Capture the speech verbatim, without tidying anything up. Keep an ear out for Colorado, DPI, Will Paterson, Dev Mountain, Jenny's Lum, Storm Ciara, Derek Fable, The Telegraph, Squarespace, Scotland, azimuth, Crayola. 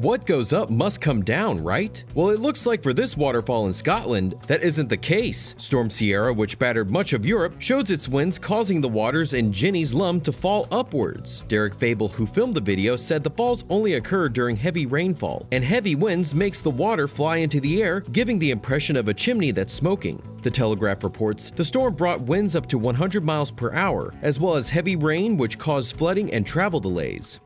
What goes up must come down, right? Well, it looks like for this waterfall in Scotland, that isn't the case. Storm Ciara, which battered much of Europe, shows its winds causing the waters in Jenny's Lum to fall upwards. Derek Fable, who filmed the video, said the falls only occur during heavy rainfall, and heavy winds makes the water fly into the air, giving the impression of a chimney that's smoking. The Telegraph reports the storm brought winds up to one hundred miles per hour, as well as heavy rain, which caused flooding and travel delays.